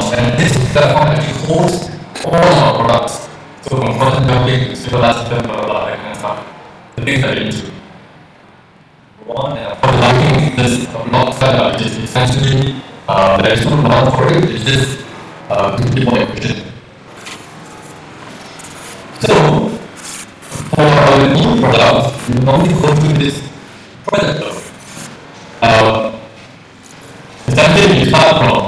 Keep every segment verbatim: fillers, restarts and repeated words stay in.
forms, and this is the form that holds all our products. So from content mapping to superlative, blah, blah, that kind of stuff. The things that you do. Go on, and for liking this block setup, which is essentially, uh, there's no law for it, it's just uh, to be more efficient. So, for our new products, we normally go through this project. Uh, Essentially, we start from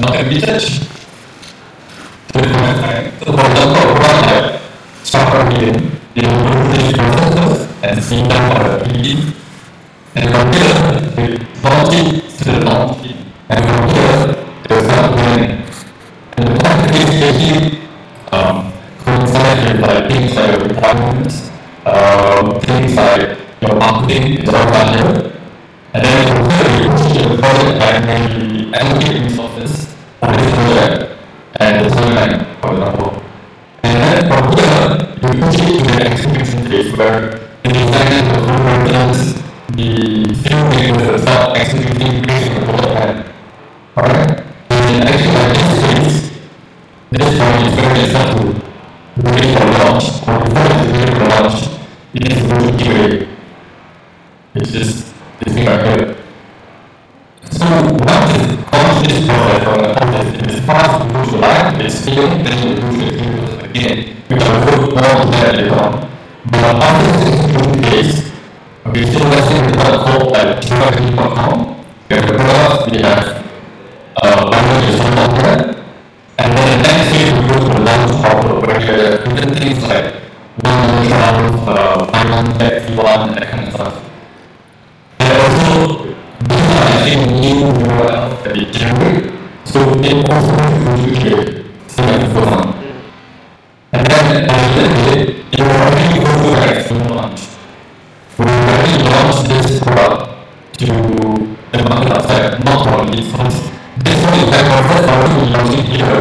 not a research to the comment time. So, for example, a product like ShopRVM, they will go through these processes and see them for the P D, and from here, they launch it to the launch team, and from here, they will start planning. And the plan is actually um, coincides with like, things like requirements, uh, things like your marketing is all done here. And then from here, we push the project by maybe allocating resources for this project and the timeline, for example. And then from here, we push it to the execution phase where the designers will reference the filmmakers that start executing based on the project plan. Alright? And actually, by this phase, this point is where they start to wait for launch, or before it is ready for launch, it is going to give away. It's just this thing right here. So once it comes this process from the process, if it's fast, you push the line, if it's failing, then you push the process again. We can go more to that later on. But after this execution phase, okay, so let's say we have a code like true I D dot com. We have the product, we have a bundle is on that. And then the next phase, we go to the launch hopper, where we have different things like one round, uh, one text, one, that kind of stuff. Also, these are actually new U R Ls that they generate, so they also usually see what is going on. And then at the end of the day, it will already go to an external launch. We will already launch this product to the market outside, not to our list first. This one is like our first already launching here,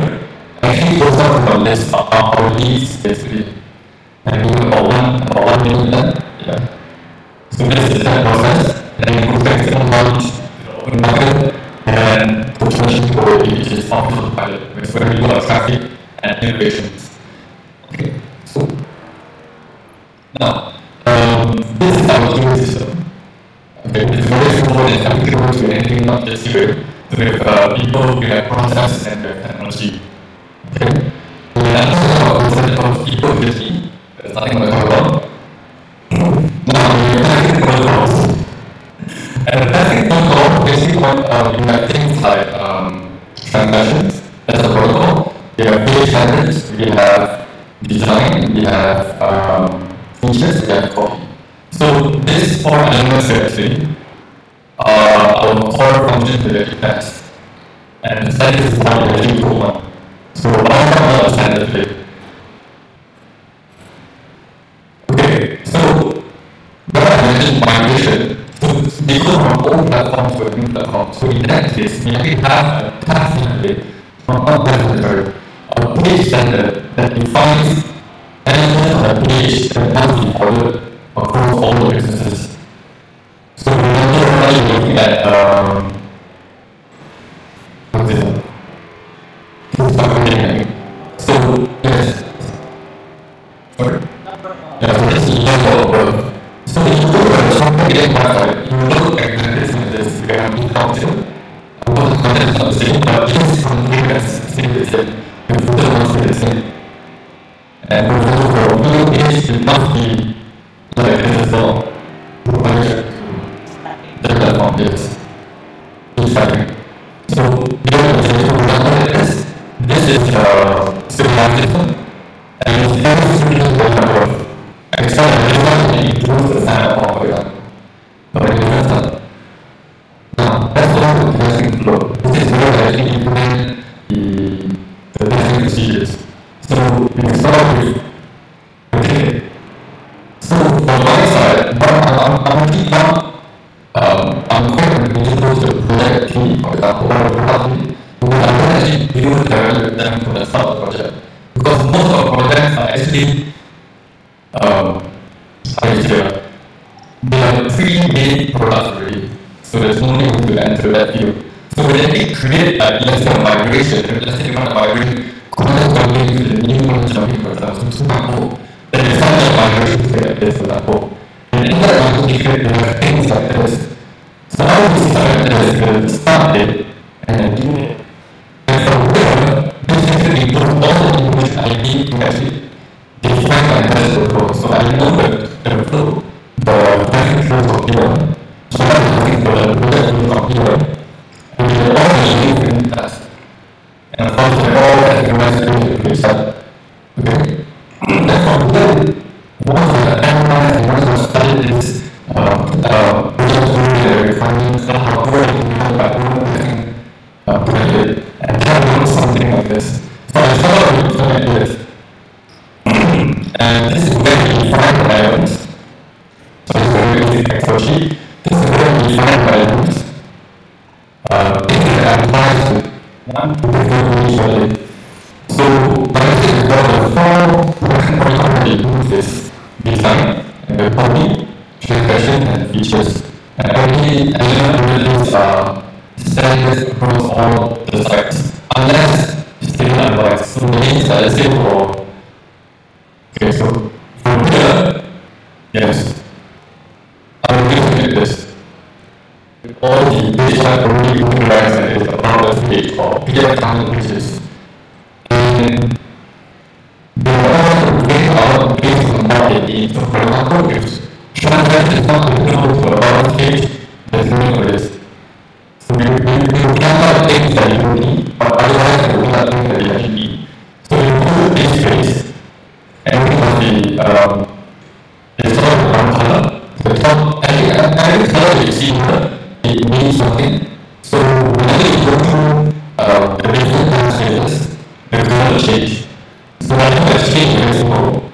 actually goes out to our list, our leads basically. And we will about one, about one million then, yeah. So this is that process. And then go back to the launch, open market, and potentially go which is optional pilot, which is where we do our traffic and innovations. Okay, so now, um, this is our queuing system. Okay, it's very simple and applicable to anything, not just here. So we have uh, people, we have process, and we have technology. Okay, so we have the concept of people efficiency, there's nothing to talk about. Now, we have protocols. And the testing protocol, basically, uh, you have things like um, transactions as a protocol. We have page standards, we have design, we have um, features, we have copy. So these four elements actually are our core functions that we actually test. And the standard is how we actually go on. So I'll talk about standard today. Okay, so when I mentioned migration, they go from old platforms to a new platform. So in that case, we actually have a task template from a standard, a page standard that defines elements on a page that must be followed across all the businesses. So remember how you're looking at um what's this? So yes. Sorry? Yeah, so this is level above. So if you look at the complicated part, you look at this and this, we have new content. Of course, the content is not the same, but this content is the same, the same. The footer must be the same. And for example, for a new page, it must be like this as well. The platform is starting. So, you have to say, for example, this, this is a similar and it's very similar to number of extra and improves the sign-up form, for example. But it doesn't start. Now, that's all the testing flow. This is where we actually implement the, the testing procedures. So, we start with, okay. So, from my side, but I'm, I'm actually not, um, I'm quite individual to the project team, for example, or the product team, but I don't actually build directly with them from the start of the project. Because most of the projects are actually Um, idea. They are pre-made products already, so there's no need to enter that field. So when we create that, let's say a migration, let's say we want to migrate corners away to the new ones jumping, for example, to that node, then we find that migration state like this for that node. And in that node, we create things like this. So now we start this the start date and the due date. And from there, this is includes all the information I need to actually define my test flow. So I know that the flow, the traffic flows of P one. So I'm looking for the product flows of P one. And we all need to do that. And of course, we all recognize the result. Okay? Then from there, once we analyze and once we study this, we uh, just do the refinements and how to implement by own testing project and try to do something like this. So I started with something like this. And this is where we define the variables. So this is a very easy Excel sheet. This is where we define the variables. Uh, this is applies to one particular usually. So, but I think we've got the four question points already in this design, and the copy, transaction, and features. And every element in this are standards across all the sites, unless it's taken otherwise. So, the names are the same for. Okay, so from here, yes, I will give you this. All the data already utilized and is about the state or P F count images. And they are all based on based on what they need. So for example, if Shanghai is not applicable to a lot of stage, there's no need for this. So you can have things that you don't need, but otherwise you will have things that you actually need. So you put this space, and we have the um the sort of brown color. The top every color you see here, it means something. So when you go through uh, the different translations, the color change. So I think that's changed as well.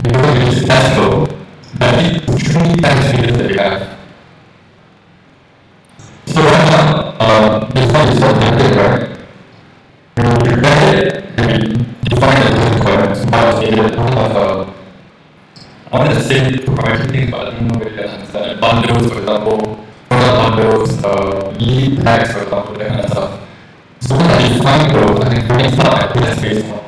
Because it is test flow, that is three test cases that we have. So right now, uh, this one is not template, right? We prepare it and we define the different requirements. So I was able to have a, I want to say proprietary thing, but I don't know whether you understand it. Bundles, for example. Bundles, uh, lead packs, for example, that kind of stuff. So when I define those, I can create stuff like test phase one.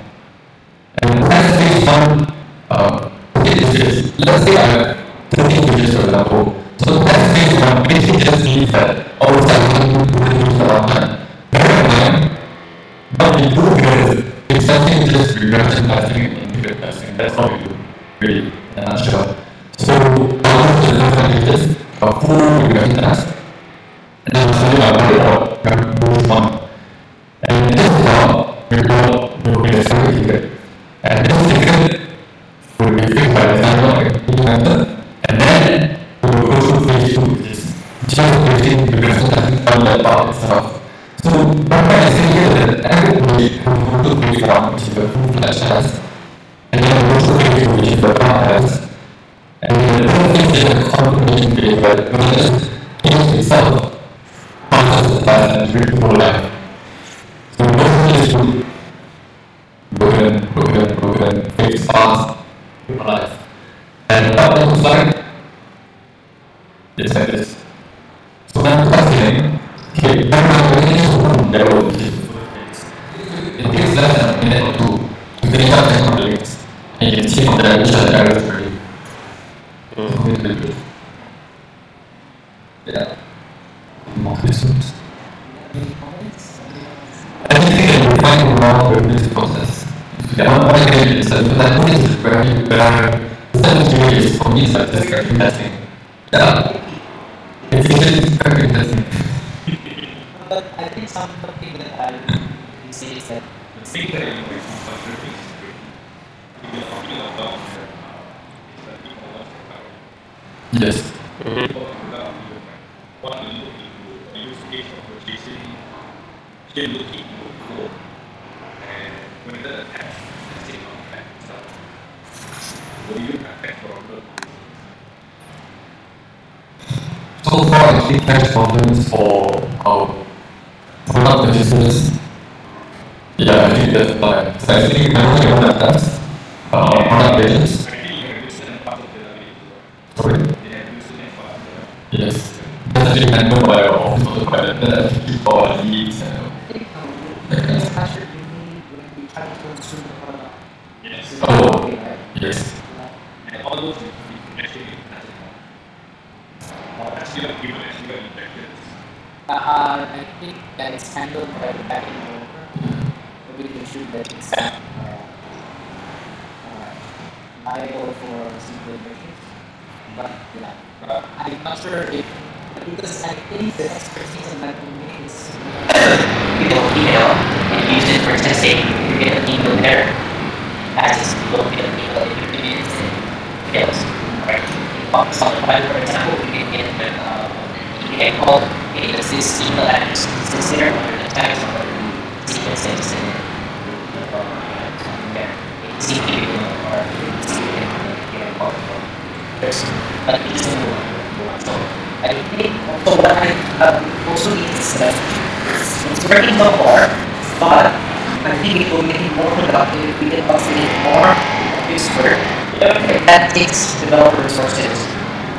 And test phase one, uh, is, let's say I have thirteen pages, for example. So test phase one basically just means that all of a sudden you put in the wrong time. Bear in mind, what we do here is essentially just regression testing and integral testing. That's how we do, really, in a nutshell. So all of the different pages, a full regression test, and then suddenly I put it out, I move one. And this part, we will be a single ticket. And this ticket will be fixed by the standard implementer, and then we will go through phase two, which is just creating regression testing on that part itself. So, what I'm saying here is that everybody will go to phase one, which is the full flash test, and then we will go to phase two, which is the part test. And the third thing is a confirmation phase where the process is itself passes the test and reads for life. So the process is to broken, broken, broken, fix fast, read for life. And what that looks like is like this. So when I'm testing, okay, when I'm doing this one, there will be it takes less than a minute or two to finish up and complete it. And you can see from there which are the errors already. Yeah. More questions? Any comments? Anything that you find wrong with this process? Yeah, one point here is that I think this is very bad. Second way is for me, it's like just cracking testing. Yeah. Efficient cracking testing. But I think something that I would say is that the thing that you make from cracking is great. You're talking about yes. Mm-hmm. So far, actually, cache problems for our product purchases. Yeah, I think that's fine. So, actually, whenever you want to test uh, product pages. Sorry? Yes. That's just remember by all the better bodies and especially when we try to consume the product. Yes. Oh, yes. And all those actually actually are given actually are infected. Uh, I think that is handled by the back end. Maybe they should let it stand liable for simple versions. But yeah, uh, I'm not sure if, because I think the expertise in that domain is people email and use it for testing. You get an email error. That's just people get an email if you're doing it and fails. Right? So, for example, you can get an E A call, hey, does this email address consider the attacks or sequences in it? C P U or C P U. There's a reason to work. So I think also what I um, also need is that it's working so far, but I think it will make it more productive if we can automate more of this work. Yeah. And that takes developer resources.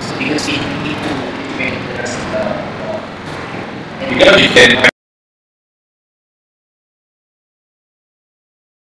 So because we need to integrate the rest of the. Uh, and because we can